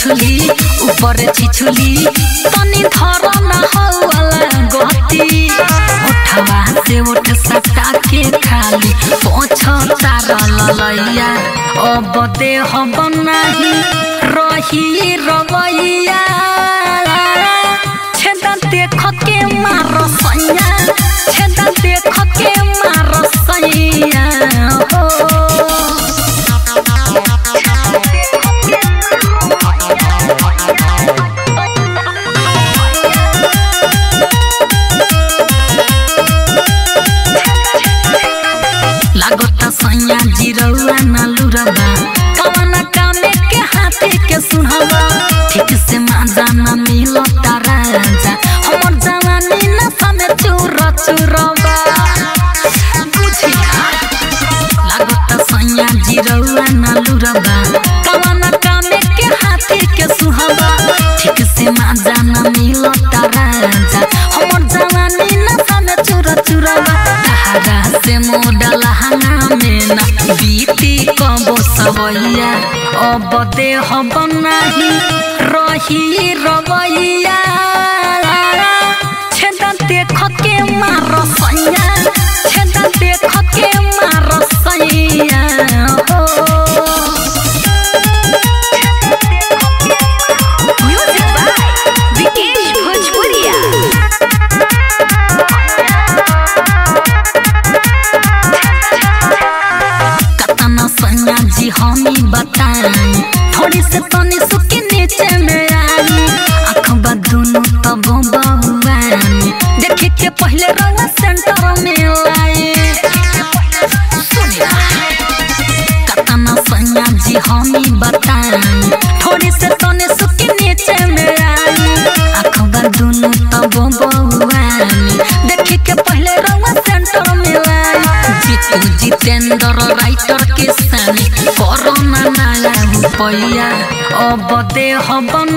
छिछुली ऊपर छिछुली तनी धरा ना हौला गति उठवा से उठ सटा के खाली पोछा तारा ललैया अब दे हम नाही रही रवैया छेदा देख के मारो सैया छेदा देख के मारो सैया अब दे हम नाही रही रवैया छेदा देख के मारो सैया छेदा देख के मारो सैया अब दे हम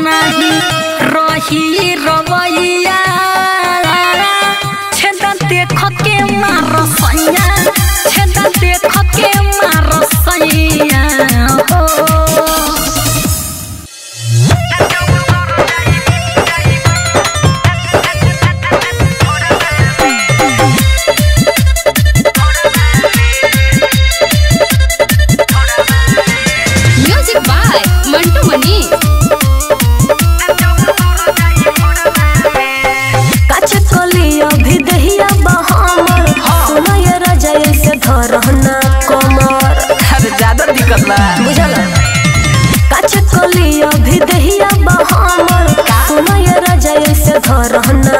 नाही रही रवैया छेदा देख के मारो सैया छेदा देख के मारो सैया I don't know.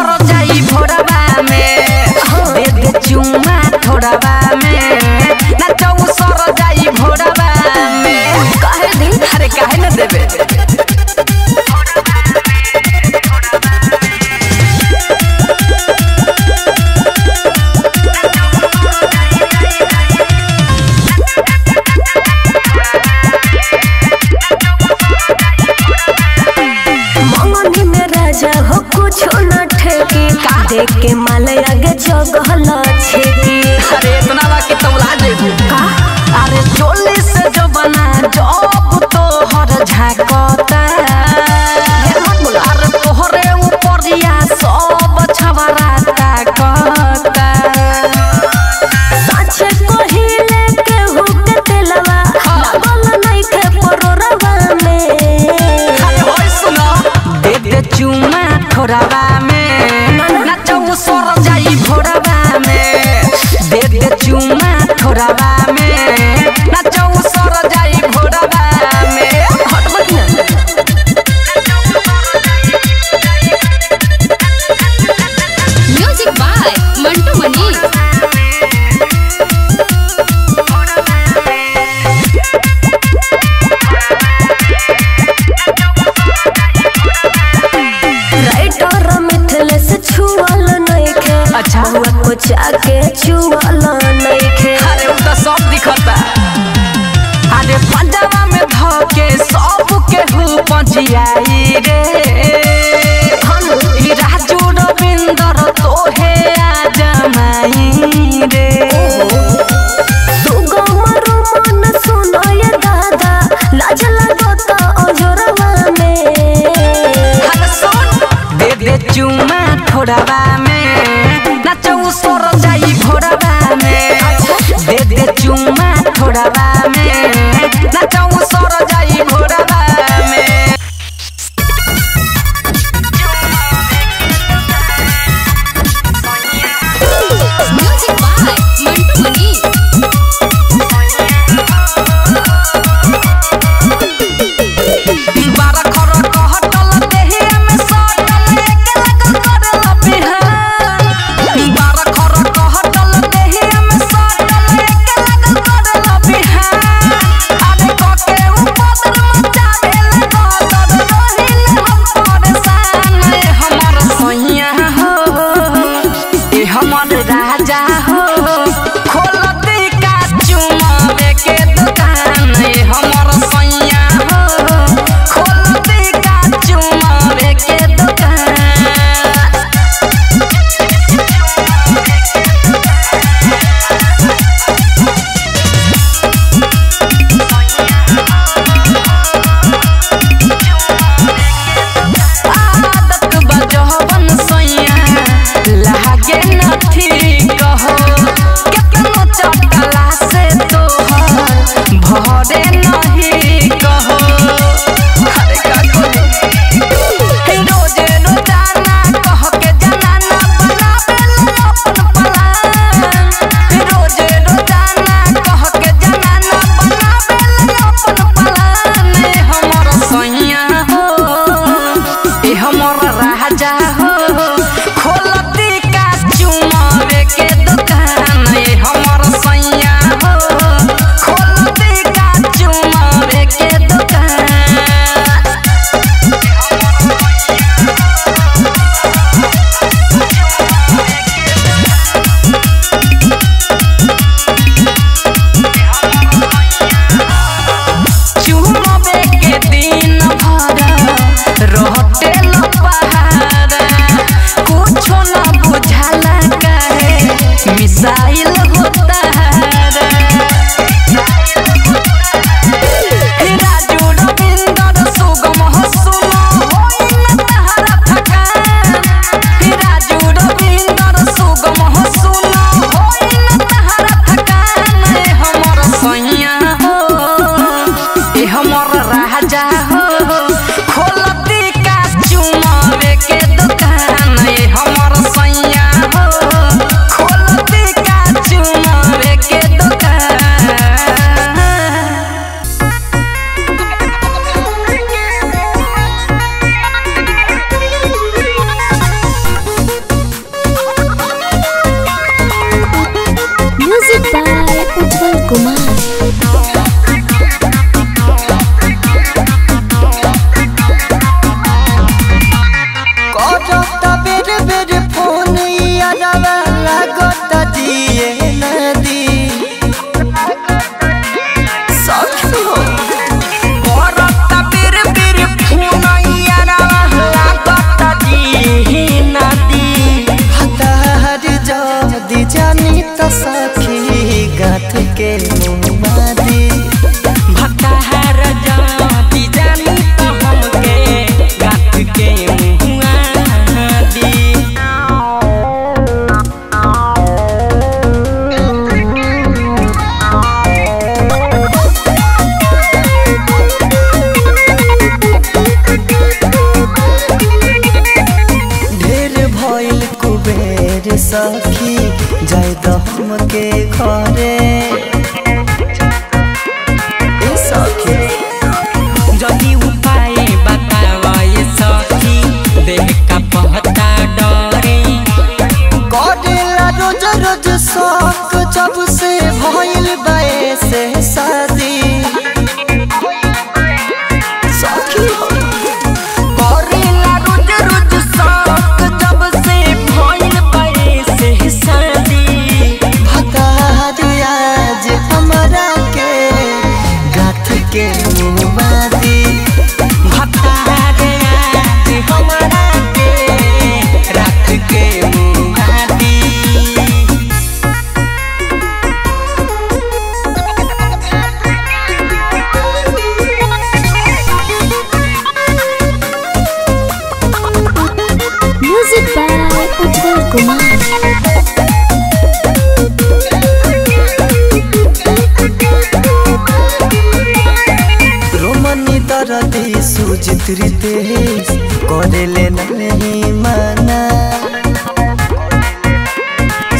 चित्रितेश करेले नहीं मना।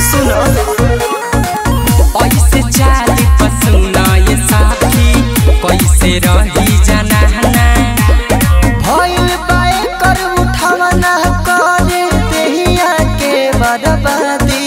सुनो ऐसे चाली पसुना ये साथी कैसे रही जाना ना भइल बाय कर उठावना करे देहिया के बर्बादी।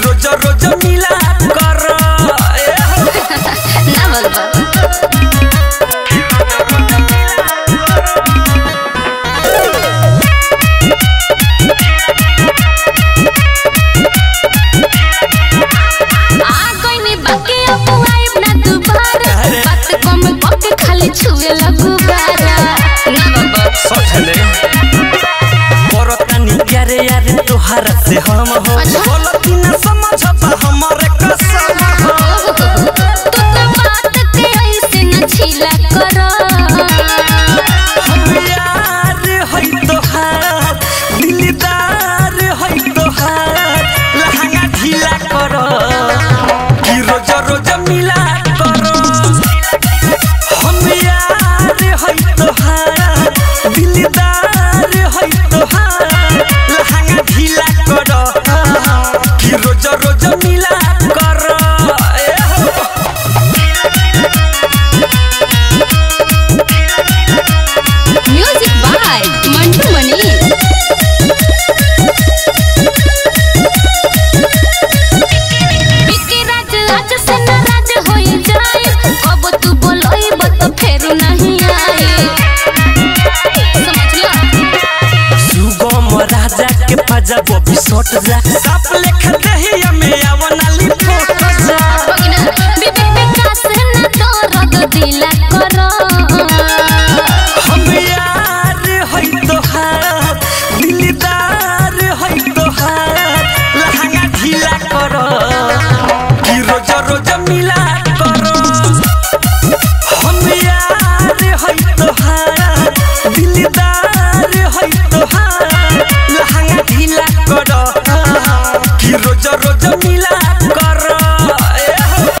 रोजा रोजा मिला Rojo Mila